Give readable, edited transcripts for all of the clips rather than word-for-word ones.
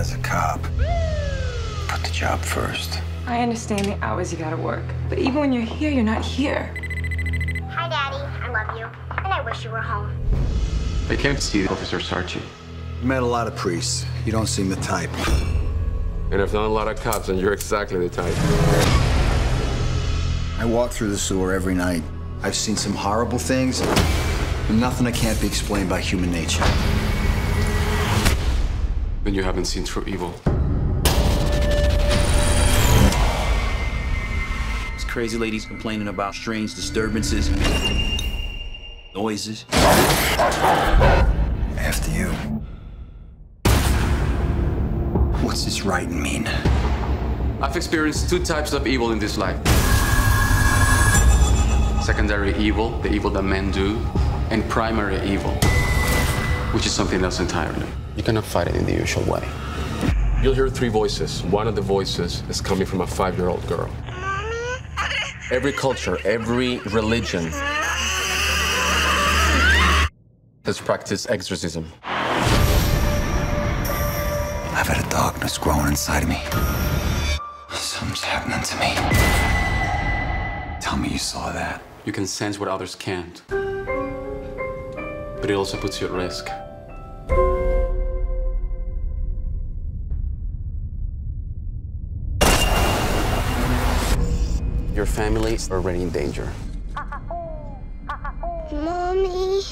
as a cop, put the job first. I understand the hours you gotta work, but even when you're here, you're not here. Hi, Daddy. I love you, and I wish you were home. I came to see Officer Sarchi. You met a lot of priests. You don't seem the type. And I've done a lot of cops, and you're exactly the type. I walk through the sewer every night. I've seen some horrible things, but nothing that can't be explained by human nature. Then you haven't seen true evil. This crazy lady's complaining about strange disturbances, noises. After you. What's this writing mean? I've experienced two types of evil in this life. Secondary evil, the evil that men do, and primary evil, which is something else entirely. You cannot fight it in the usual way. You'll hear three voices. One of the voices is coming from a 5-year-old girl. Every culture, every religion has practiced exorcism. I've had a darkness growing inside of me. Something's happening to me. Tell me you saw that. You can sense what others can't. But it also puts you at risk. Your family is already in danger. Mommy.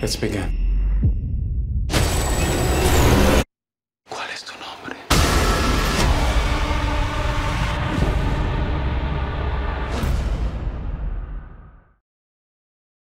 Let's begin.